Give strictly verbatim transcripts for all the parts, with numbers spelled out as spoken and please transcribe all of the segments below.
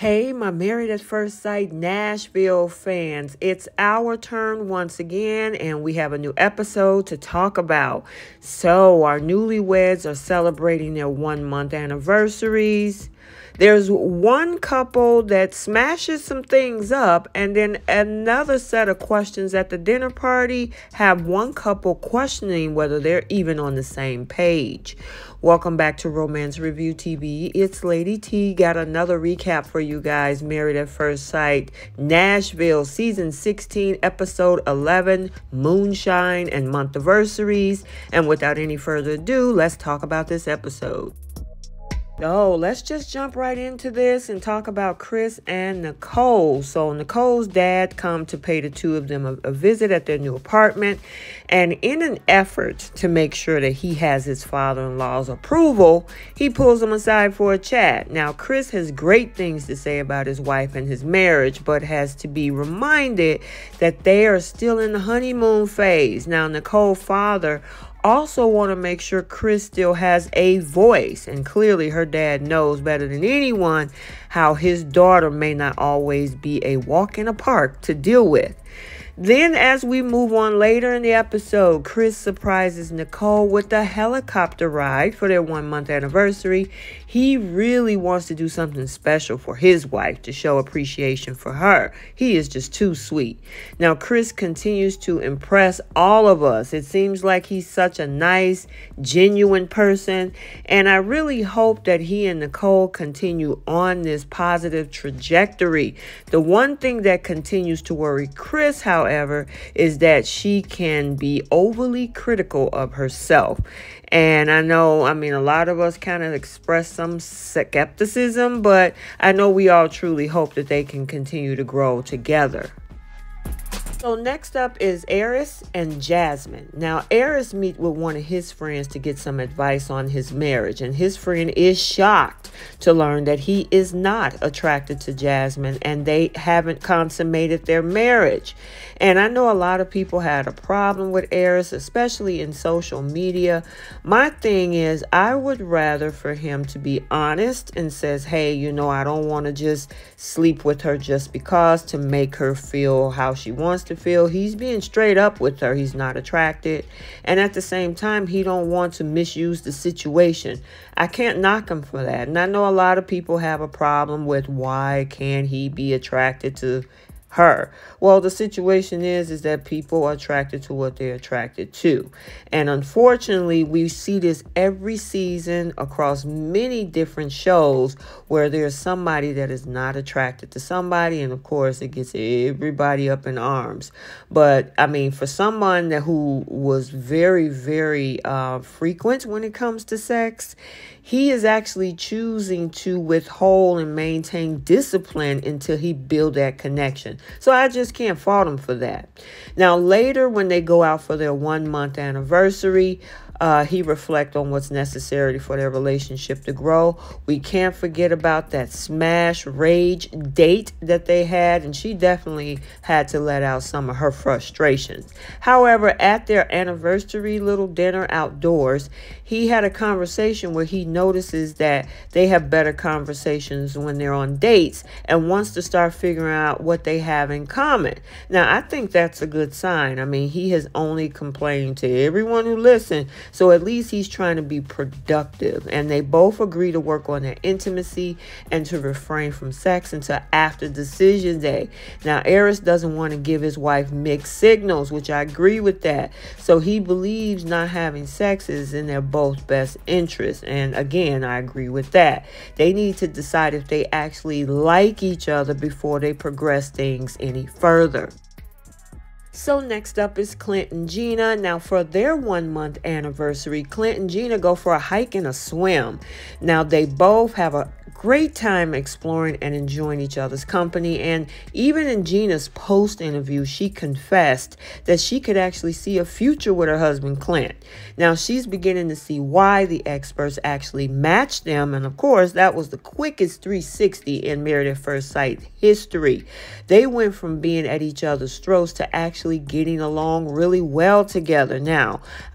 Hey, my Married at First Sight Nashville fans, it's our turn once again, and we have a new episode to talk about. So, our newlyweds are celebrating their one-month anniversaries. There's one couple that smashes some things up, and then another set of questions at the dinner party have one couple questioning whether they're even on the same page. Welcome back to Romance Review T V. It's Lady T. Got another recap for you guys. Married at First Sight, Nashville, Season sixteen, Episode eleven, Moonshine and Monthversaries. And without any further ado, let's talk about this episode. Oh, let's just jump right into this and talk about Chris and Nicole. So Nicole's dad come to pay the two of them a, a visit at their new apartment. And in an effort to make sure that he has his father-in-law's approval, he pulls them aside for a chat. Now, Chris has great things to say about his wife and his marriage, but has to be reminded that they are still in the honeymoon phase. Now, Nicole's father also want to make sure Chris still has a voice, and clearly her dad knows better than anyone how his daughter may not always be a walk in the park to deal with. Then, as we move on later in the episode, Chris surprises Nicole with a helicopter ride for their one-month anniversary. He really wants to do something special for his wife to show appreciation for her. He is just too sweet. Now, Chris continues to impress all of us. It seems like he's such a nice, genuine person, and I really hope that he and Nicole continue on this positive trajectory. The one thing that continues to worry Chris, however, However, is that she can be overly critical of herself. And I know, I mean, a lot of us kind of express some skepticism, but I know we all truly hope that they can continue to grow together. So next up is Airris and Jasmine. Now, Airris meet with one of his friends to get some advice on his marriage, and his friend is shocked to learn that he is not attracted to Jasmine and they haven't consummated their marriage. And I know a lot of people had a problem with Airris, especially in social media. My thing is, I would rather for him to be honest and says, hey, you know, I don't want to just sleep with her just because, to make her feel how she wants to to feel. He's being straight up with her. He's not attracted, and at the same time he don't want to misuse the situation. I can't knock him for that, and I know a lot of people have a problem with why can't he be attracted to her. Well, the situation is is that people are attracted to what they're attracted to, and unfortunately we see this every season across many different shows where there's somebody that is not attracted to somebody, and of course it gets everybody up in arms. But I mean, for someone that who was very very uh, frequent when it comes to sex, he is actually choosing to withhold and maintain discipline until he builds that connection. So I just can't fault him for that. Now later, when they go out for their one month anniversary, Uh, he reflects on what's necessary for their relationship to grow. We can't forget about that smash rage date that they had, and she definitely had to let out some of her frustrations. However, at their anniversary little dinner outdoors, he had a conversation where he notices that they have better conversations when they're on dates and wants to start figuring out what they have in common. Now, I think that's a good sign. I mean, he has only complained to everyone who listened. So at least he's trying to be productive, and they both agree to work on their intimacy and to refrain from sex until after decision day. Now, Airris doesn't want to give his wife mixed signals, which I agree with that. So he believes not having sex is in their both best interest. And again, I agree with that. They need to decide if they actually like each other before they progress things any further. So next up is Clint and Gina. Now for their one month anniversary, Clint and Gina go for a hike and a swim. Now they both have a great time exploring and enjoying each other's company. And even in Gina's post interview, she confessed that she could actually see a future with her husband, Clint. Now she's beginning to see why the experts actually matched them. And of course, that was the quickest three sixty in Married at First Sight history. They went from being at each other's throats to actually getting along really well together. Now,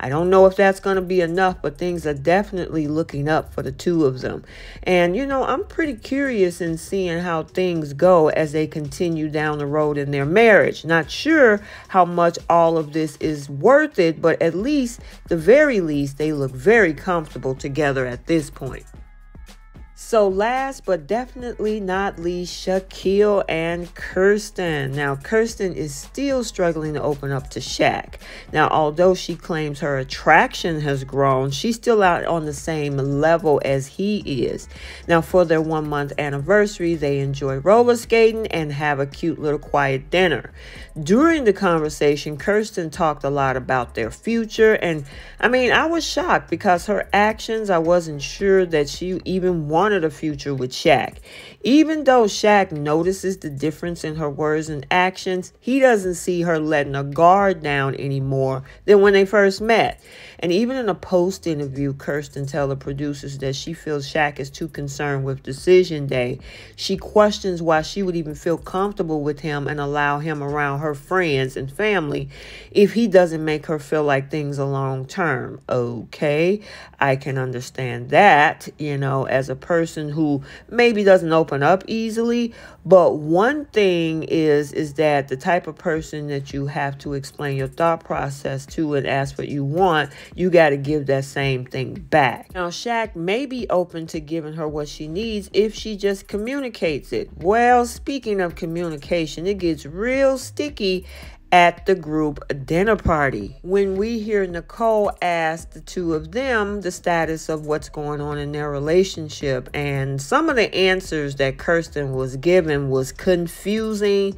I don't know if that's going to be enough, but things are definitely looking up for the two of them. And, you know, I'm pretty curious in seeing how things go as they continue down the road in their marriage. Not sure how much all of this is worth it, but at least, the very least, they look very comfortable together at this point. So last but definitely not least, Shaquille and Kirsten. Now, Kirsten is still struggling to open up to Shaq. Now, although she claims her attraction has grown, she's still out on the same level as he is. Now, for their one-month anniversary, they enjoy roller skating and have a cute little quiet dinner. During the conversation, Kirsten talked a lot about their future. And, I mean, I was shocked because her actions, I wasn't sure that she even wanted wanted a future with Shaq. Even though Shaq notices the difference in her words and actions, he doesn't see her letting her guard down anymore than when they first met. And even in a post interview, Kirsten tells the producers that she feels Shaq is too concerned with decision day. She questions why she would even feel comfortable with him and allow him around her friends and family if he doesn't make her feel like things are long term. Okay, I can understand that, you know, as a person person who maybe doesn't open up easily. But one thing is, is that the type of person that you have to explain your thought process to and ask what you want, you got to give that same thing back. Now, Shaq may be open to giving her what she needs if she just communicates it. Well, speaking of communication, it gets real sticky at the group dinner party. When we hear Nicole ask the two of them the status of what's going on in their relationship, and some of the answers that Kirsten was given was confusing,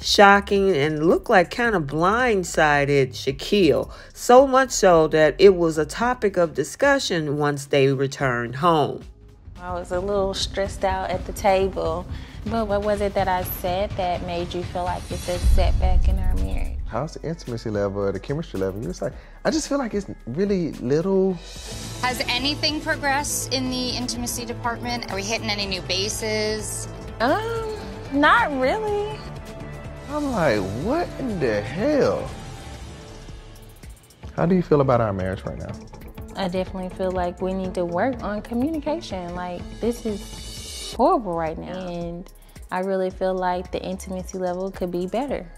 shocking, and looked like kind of blindsided Shaquille, so much so that it was a topic of discussion once they returned home. I was a little stressed out at the table. But what was it that I said that made you feel like it's a setback in our marriage? How's the intimacy level or the chemistry level? It's like, I just feel like it's really little. Has anything progressed in the intimacy department? Are we hitting any new bases? Um, not really. I'm like, what in the hell? How do you feel about our marriage right now? I definitely feel like we need to work on communication. Like, this is horrible right now, and I really feel like the intimacy level could be better.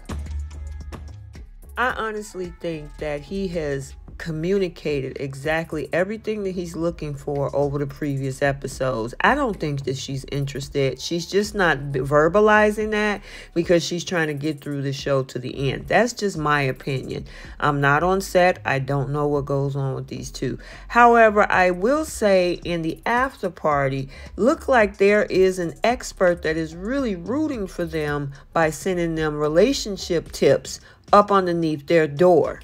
I honestly think that he has communicated exactly everything that he's looking for over the previous episodes. I don't think that she's interested. She's just not verbalizing that because she's trying to get through the show to the end. That's just my opinion. I'm not on set. I don't know what goes on with these two. However, I will say in the after party, look like there is an expert that is really rooting for them by sending them relationship tips up underneath their door.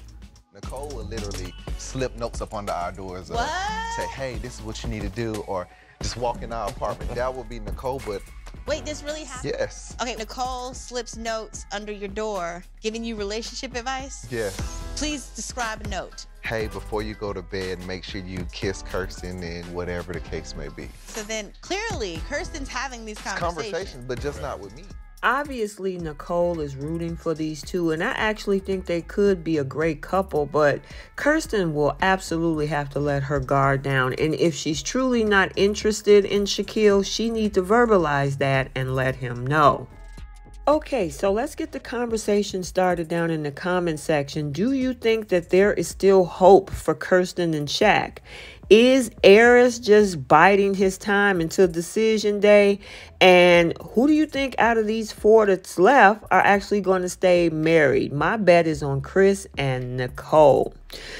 Nicole will literally slip notes up under our doors. What? Say, hey, this is what you need to do, or just walk in our apartment. That would be Nicole, but... Wait, this really happened? Yes. Okay, Nicole slips notes under your door, giving you relationship advice? Yes. Please describe a note. Hey, before you go to bed, make sure you kiss Kirsten and whatever the case may be. So then, clearly, Kirsten's having these conversations. Conversations, but just right. Not with me. Obviously, Nicole is rooting for these two, and I actually think they could be a great couple, but Kirsten will absolutely have to let her guard down. And if she's truly not interested in Shaquille, she needs to verbalize that and let him know. Okay, so let's get the conversation started down in the comment section. Do you think that there is still hope for Kirsten and Shaq? Is Airris just biding his time until decision day? And who do you think out of these four that's left are actually going to stay married? My bet is on Chris and Nicole.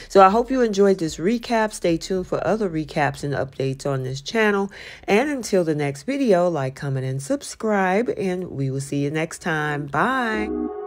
So I hope you enjoyed this recap. Stay tuned for other recaps and updates on this channel. And until the next video, like, comment, and subscribe. And we will see you next time. Bye.